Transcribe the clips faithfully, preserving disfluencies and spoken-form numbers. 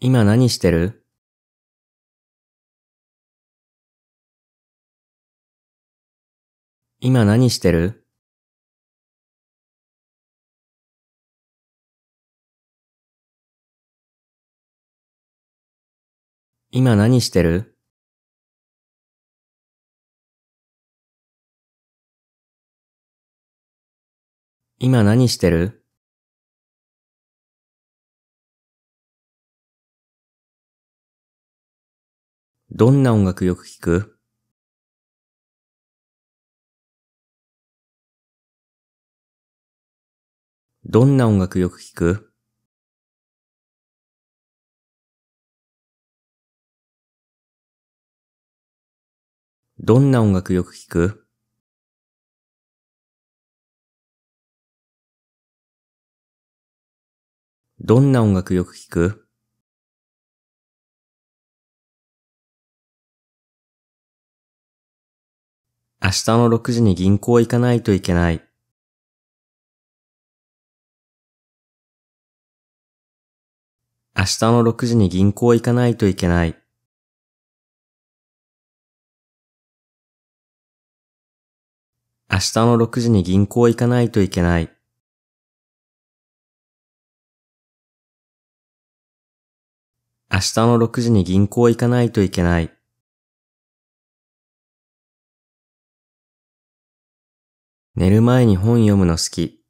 今何してる？今何してる？今何してる？今何してる？どんな音楽よく聞く？どんな音楽よく聞く？どんな音楽よく聞く？どんな音楽よく聞く？明日のろくじに銀行行かないといけない。明日のろくじに銀行行かないといけない。明日のろくじに銀行行かないといけない。明日のろくじに銀行行かないといけない。寝る前に本読むの好き。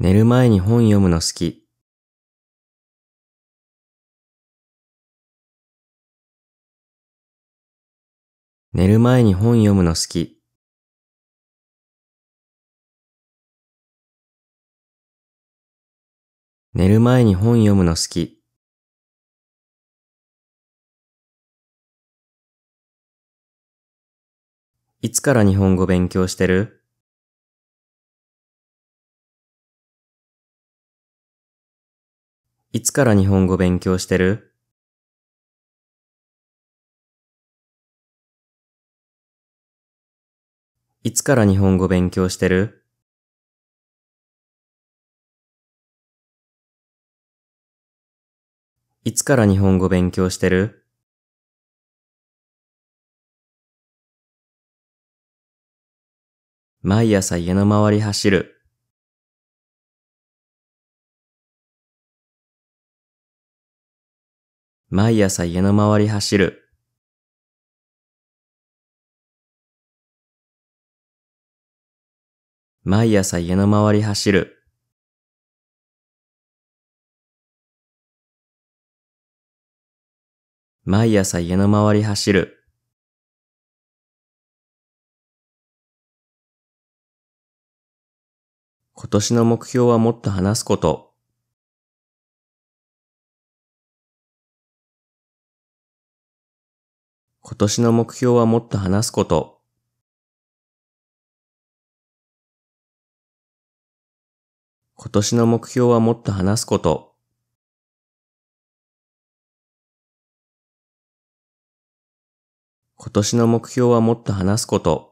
寝る前に本読むの好き。寝る前に本読むの好き。寝る前に本読むの好き。いつから日本語勉強してる？いつから日本語勉強してる？いつから日本語勉強してる？いつから日本語勉強してる？毎朝家の周り走る。毎朝家の周り走る。毎朝家の周り走る。毎朝家の周り走る。今年の目標はもっと話すこと。今年の目標はもっと話すこと。今年の目標はもっと話すこと。今年の目標はもっと話すこと。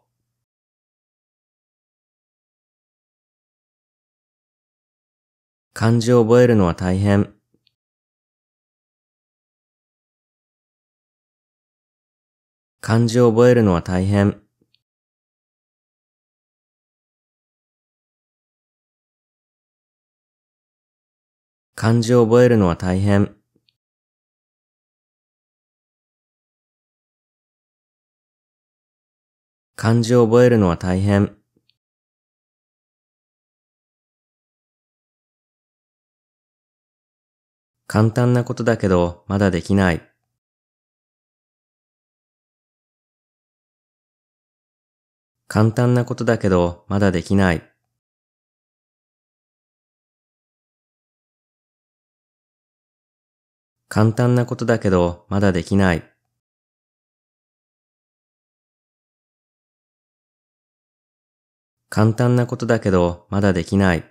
漢字を覚えるのは大変。漢字を覚えるのは大変。漢字を覚えるのは大変。漢字を覚えるのは大変。簡単なことだけどまだできない。簡単なことだけどまだできない。簡単なことだけどまだできない。簡単なことだけどまだできない。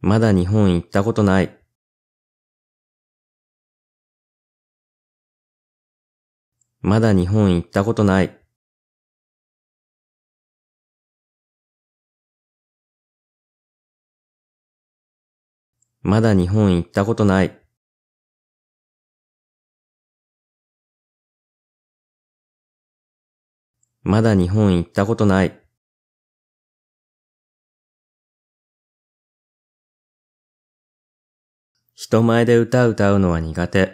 まだ日本行ったことない。まだ日本行ったことない。まだ日本行ったことない。まだ日本行ったことない。人前で歌歌うのは苦手。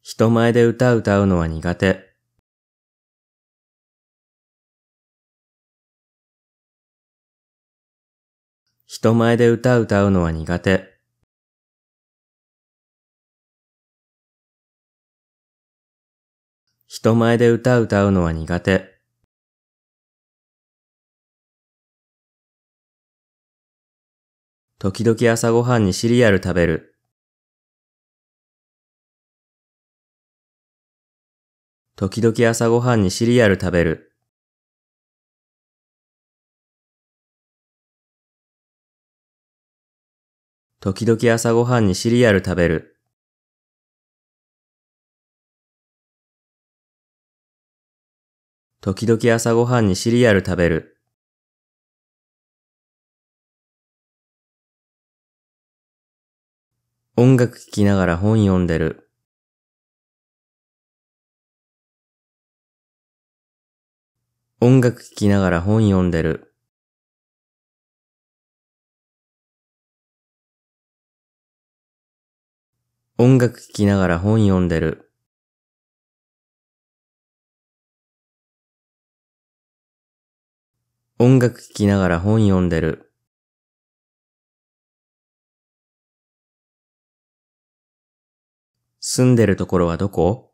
人前で歌歌うのは苦手。人前で歌歌うのは苦手。人前で歌歌うのは苦手。時々朝ごはんにシリアル食べる。時々朝ごはんにシリアル食べる。時々朝ごはんにシリアル食べる。時々朝ごはんにシリアル食べる。音楽聴きながら本読んでる。音楽聴きながら本読んでる。音楽聴きながら本読んでる。音楽聴きながら本読んでる。住んでるところはどこ？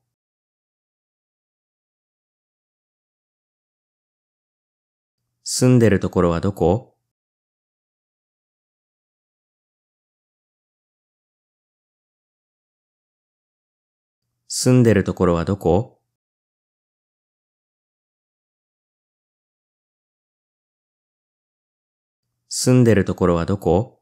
住んでるところはどこ？住んでるところはどこ？住んでるところはどこ？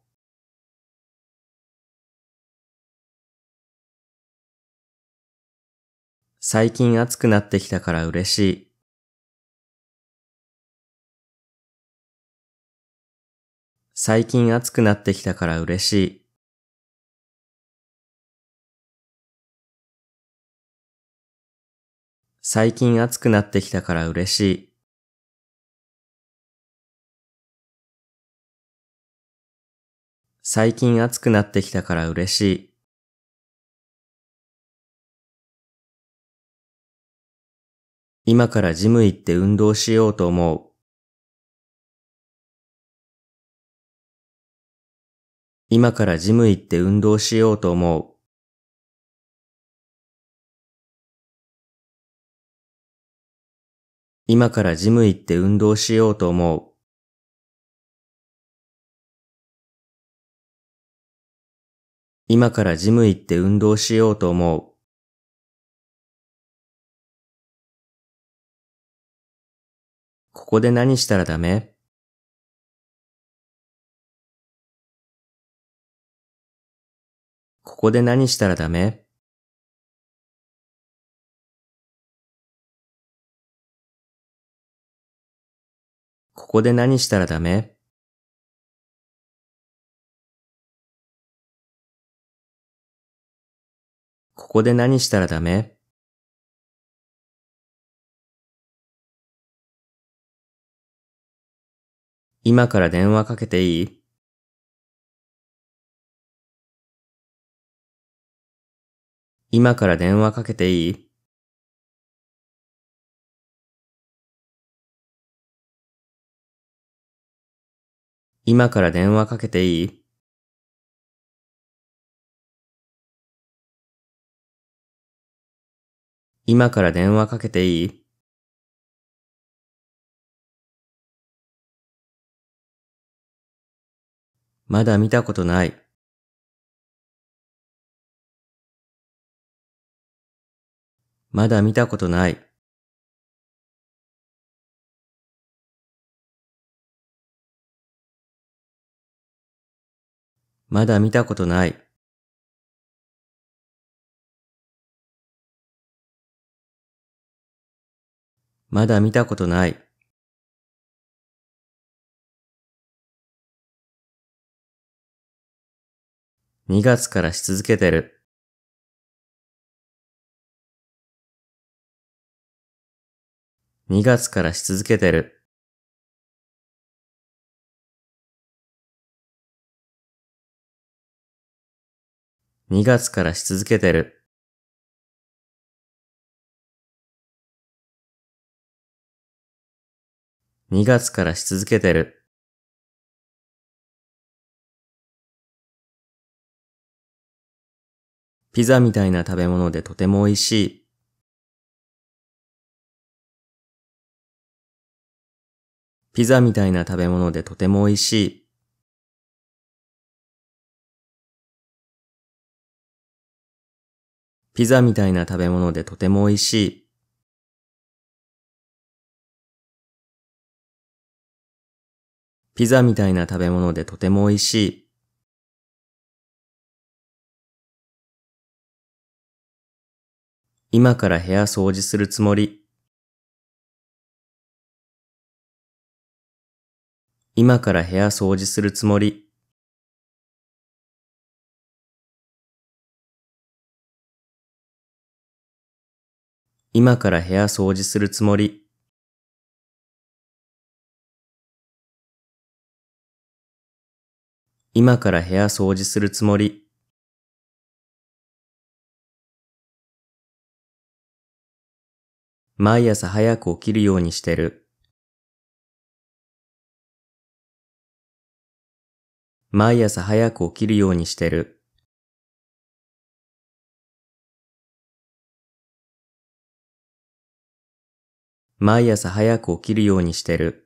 最近暑くなってきたから嬉しい。最近暑くなってきたから嬉しい。最近暑くなってきたから嬉しい。最近暑くなってきたから嬉しい。今からジム行って運動しようと思う。今からジム行って運動しようと思う。今からジム行って運動しようと思う。今からジム行って運動しようと思う。ここで何したらダメ？ここで何したらダメ？ここで何したらダメ？ここで何したらダメ？今から電話かけていい？今から電話かけていい？今から電話かけていい？今から電話かけていい？まだ見たことない。まだ見たことない。まだ見たことない。まだ見たことない。にがつからし続けてる。にがつからし続けてる。にがつからし続けてる。にがつからし続けてる。ピザみたいな食べ物でとても美味しい。ピザみたいな食べ物でとても美味しい。ピザみたいな食べ物でとても美味しい。ピザみたいな食べ物でとても美味しい。今から部屋掃除するつもり。今から部屋掃除するつもり。今から部屋掃除するつもり。今から部屋掃除するつもり。毎朝早く起きるようにしてる。毎朝早く起きるようにしてる。毎朝早く起きるようにしてる。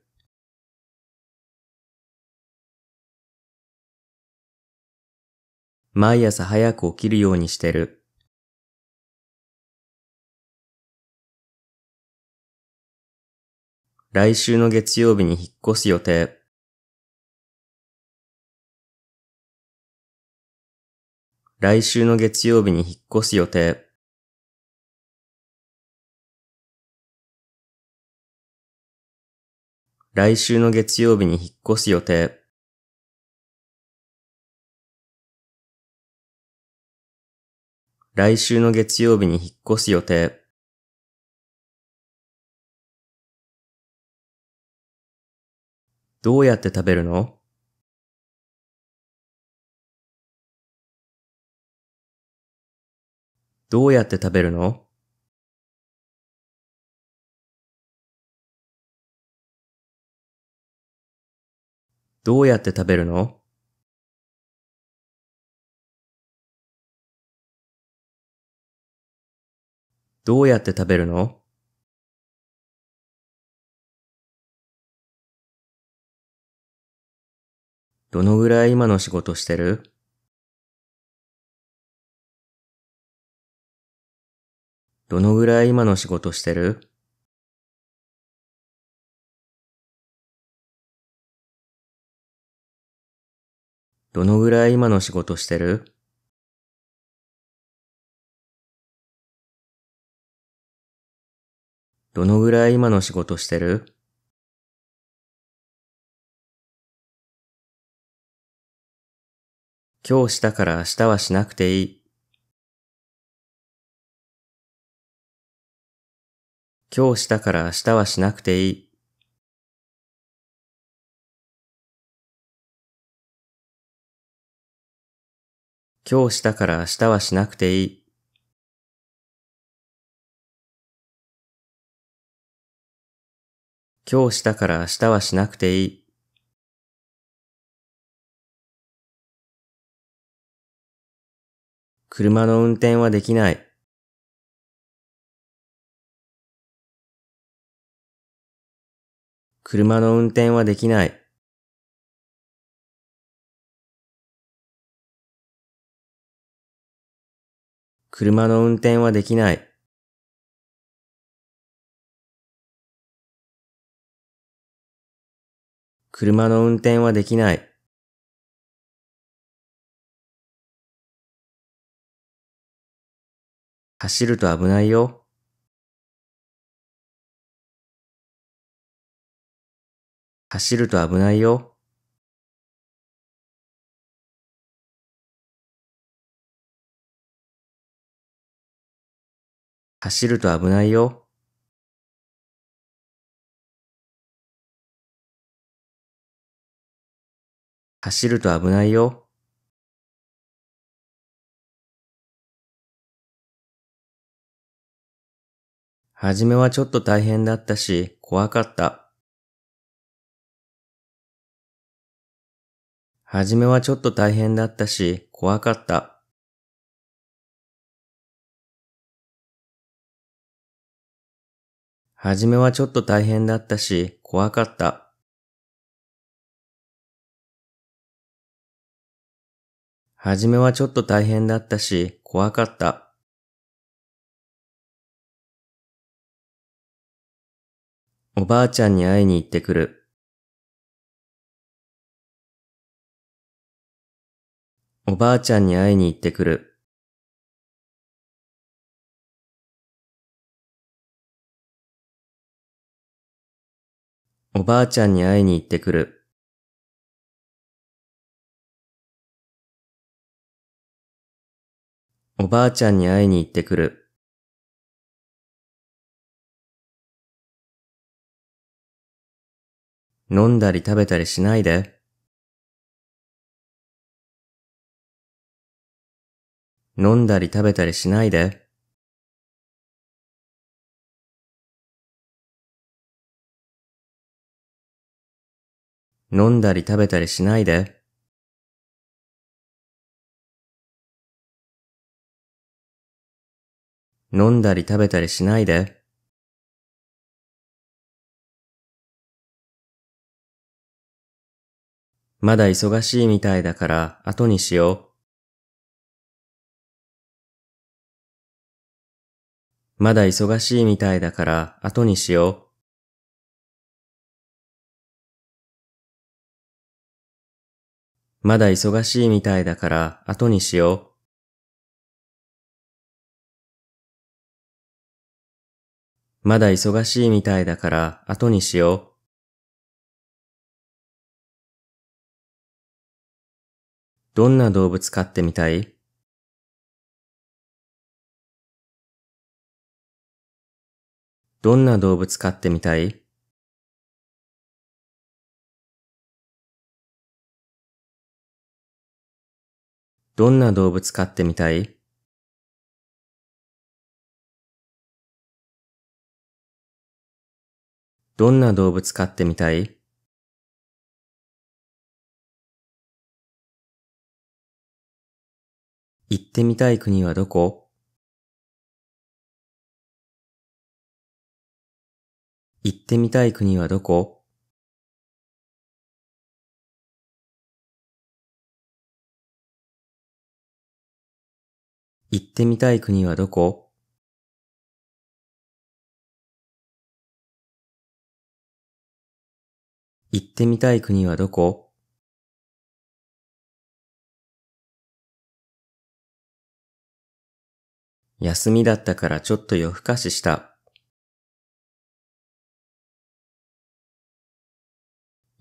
毎朝早く起きるようにしてる。来週の月曜日に引っ越す予定。来週の月曜日に引っ越す予定。来週の月曜日に引っ越す予定。来週の月曜日に引っ越す予定。どうやって食べるの？どうやって食べるの？どうやって食べるの？どうやって食べるの？どのぐらい今の仕事してる？どのぐらい今の仕事してる？どのぐらい今の仕事してる？どのぐらい今の仕事してる？今日したから明日はしなくていい。今日したから明日はしなくていい。今日したから明日はしなくていい。今日したから明日はしなくていい。車の運転はできない。車の運転はできない。車の運転はできない。車の運転はできない。走ると危ないよ。走ると危ないよ。走ると危ないよ。走ると危ないよ。はじめはちょっと大変だったし、怖かった。はじめはちょっと大変だったし、怖かった。はじめはちょっと大変だったし、怖かった。はじめはちょっと大変だったし、怖かった。おばあちゃんに会いに行ってくる。おばあちゃんに会いに行ってくる。おばあちゃんに会いに行ってくる。おばあちゃんに会いに行ってくる。飲んだり食べたりしないで。飲んだり食べたりしないで。飲んだり食べたりしないで。飲んだり食べたりしないで。まだ忙しいみたいだから後にしよう。まだ忙しいみたいだから後にしよう。まだ忙しいみたいだから後にしよう。まだ忙しいみたいだから後にしよう。どんな動物飼ってみたい？どんな動物飼ってみたい？どんな動物飼ってみたい？どんな動物飼ってみたい？行ってみたい国はどこ？行ってみたい国はどこ？行ってみたい国はどこ？行ってみたい国はどこ？休みだったからちょっと夜更かしした。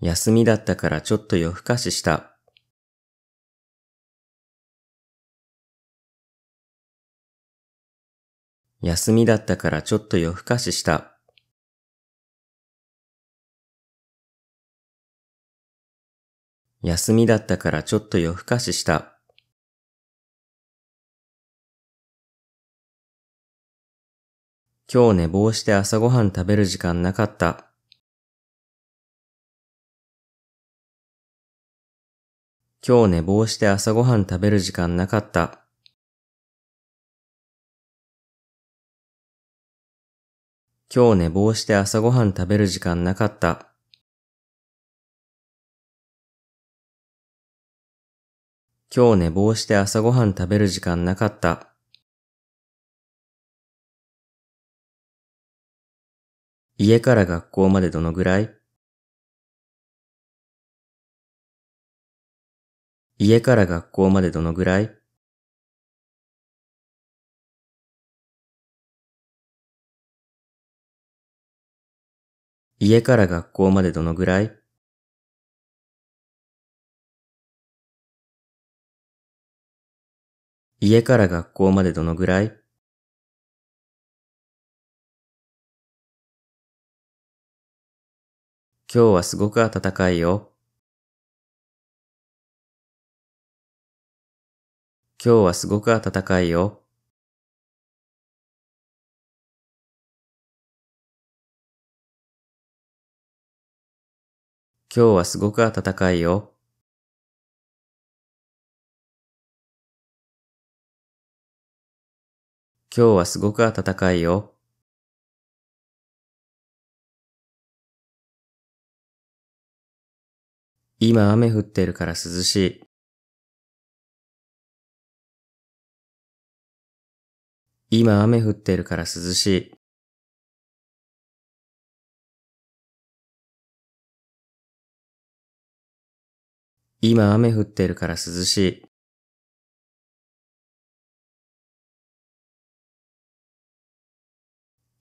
休みだったからちょっと夜更かしした。休みだったからちょっと夜更かしした。休みだったからちょっと夜更かしした。今日寝坊して朝ごはん食べる時間なかった。今日寝坊して朝ごはん食べる時間なかった。今日寝坊して朝ごはん食べる時間なかった。今日寝坊して朝ごはん食べる時間なかった。家から学校までどのぐらい？家から学校までどのぐらい？家から学校までどのぐらい？家から学校までどのぐらい？今日はすごく暖かいよ。今日はすごく暖かいよ。今日はすごく暖かいよ。今日はすごく暖かいよ。今雨降ってるから涼しい。今雨降ってるから涼しい。今雨降ってるから涼しい。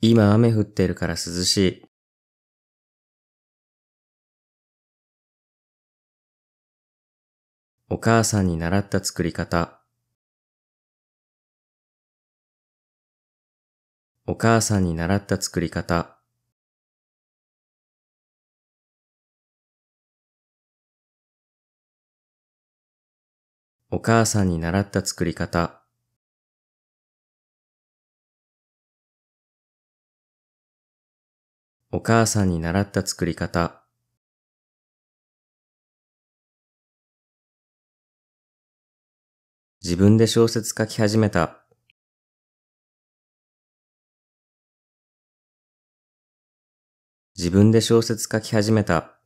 今雨降ってるから涼しい。お母さんに習った作り方。お母さんに習った作り方。お母さんに習った作り方。お母さんに習った作り方。自分で小説書き始めた。自分で小説書き始めた。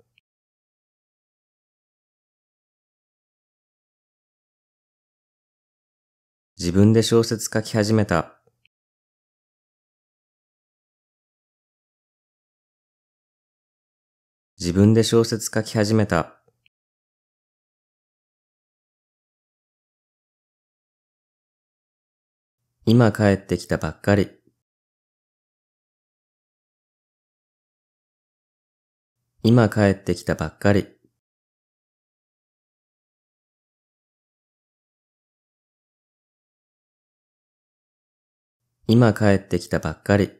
自分で小説書き始めた。自分で小説書き始めた。今帰ってきたばっかり。今帰ってきたばっかり。今帰ってきたばっかり。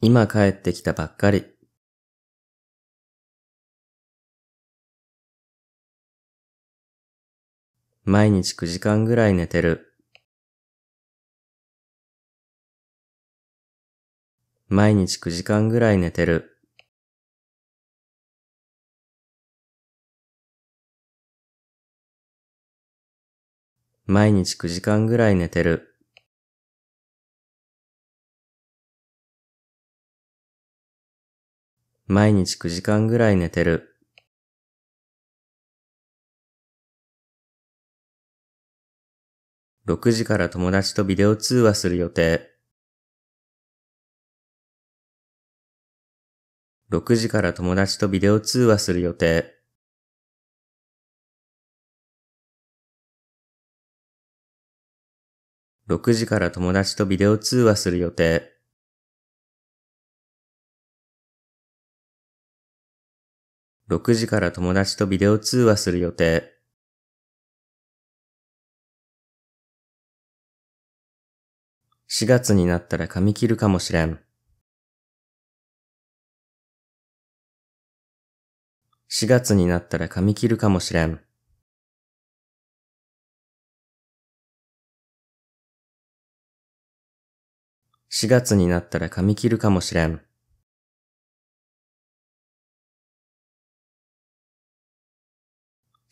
今帰ってきたばっかり。毎日くじかんぐらい寝てる。毎日くじかんぐらい寝てる。毎日くじかんぐらい寝てる。毎日くじかんぐらい寝てる。ろくじから友達とビデオ通話する予定。ろくじから友達とビデオ通話する予定。ろくじから友達とビデオ通話する予定。ろくじから友達とビデオ通話する予定。しがつになったら髪切るかもしれん。しがつになったら髪切るかもしれん。しがつになったら髪切るかもしれん。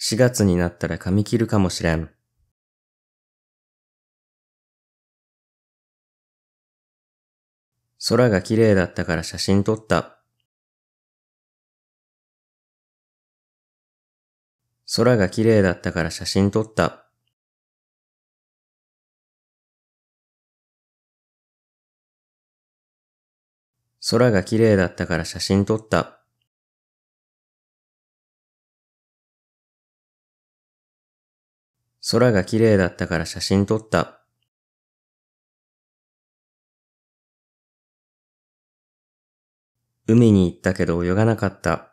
しがつになったら髪切るかもしれん。空が綺麗だったから写真撮った。空が綺麗だったから写真撮った。空が綺麗だったから写真撮った。空が綺麗だったから写真撮った。海に行ったけど泳がなかった。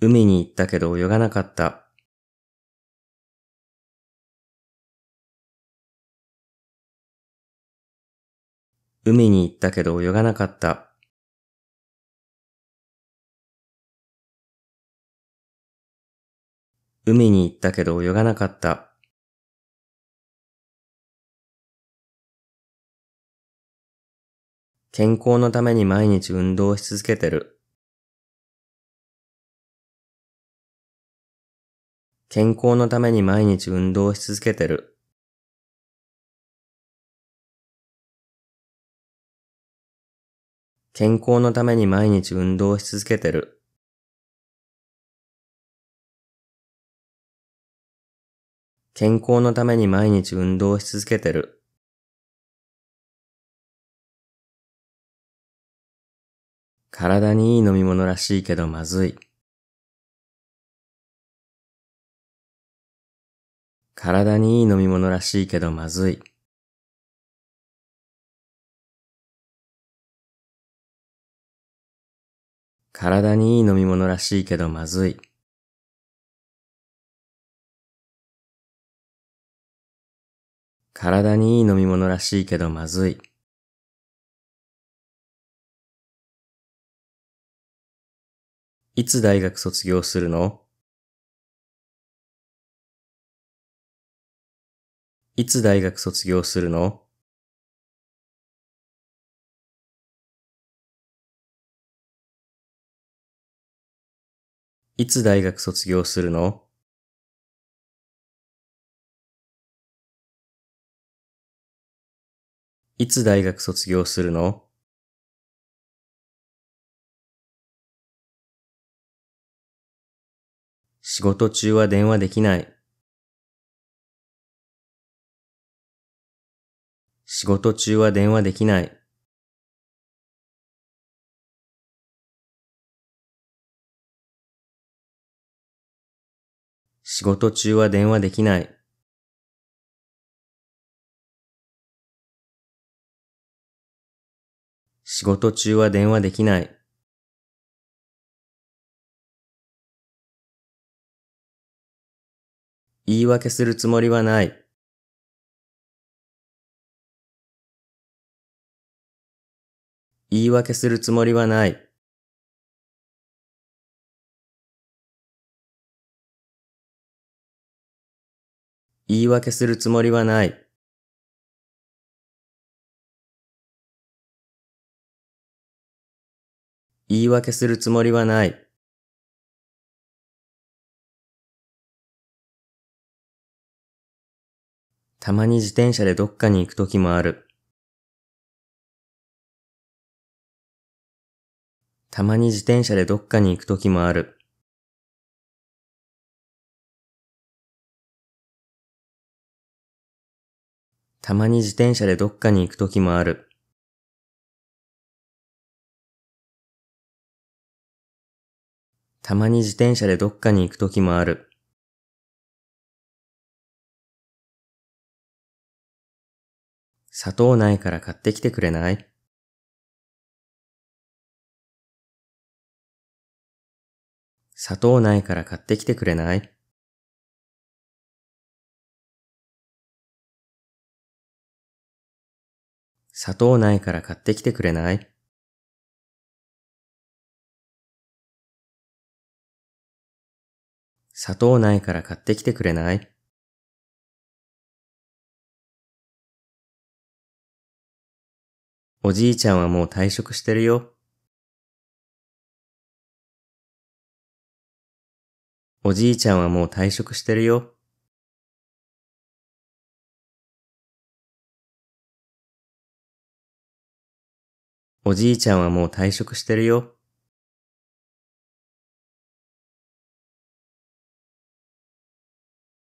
海に行ったけど泳がなかった。海に行ったけど泳がなかった。海に行ったけど泳がなかった。健康のために毎日運動し続けてる。健康のために毎日運動し続けてる。健康のために毎日運動し続けてる。健康のために毎日運動し続けてる。体にいい飲み物らしいけどまずい。体にいい飲み物らしいけどまずい。体にいい飲み物らしいけどまずい。体にいい飲み物らしいけどまずい。いつ大学卒業するの？いつ大学卒業するの？いつ大学卒業するの？いつ大学卒業するの？仕事中は電話できない。仕事中は電話できない。仕事中は電話できない。仕事中は電話できない。言い訳するつもりはない。言い訳するつもりはない。言い訳するつもりはない。言い訳するつもりはない。たまに自転車でどっかに行くときもある。たまに自転車でどっかに行くときもある。たまに自転車でどっかに行くときもある。たまに自転車でどっかに行くときもある。砂糖ないから買ってきてくれない？砂糖ないから買ってきてくれない？砂糖ないから買ってきてくれない？砂糖ないから買ってきてくれない？おじいちゃんはもう退職してるよ。おじいちゃんはもう退職してるよ。おじいちゃんはもう退職してるよ。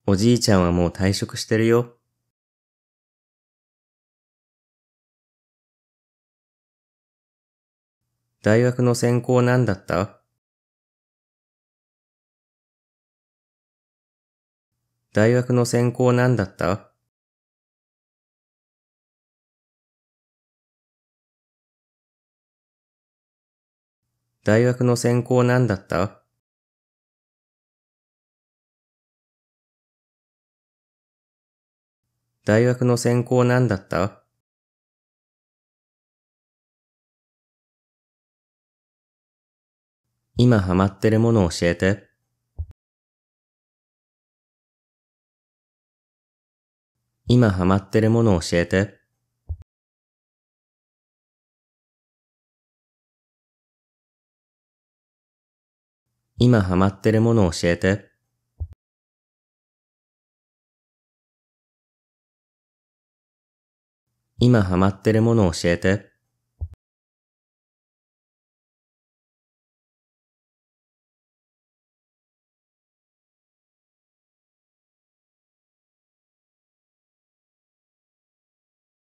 おじいちゃんはもう退職してるよ。大学の専攻なんだった？大学の専攻なんだった？大学の専攻なんだった？大学の専攻なんだった？今ハマってるものを教えて。今ハマってるものを教えて。今ハマってるものを教えて。今ハマってるものを教えて。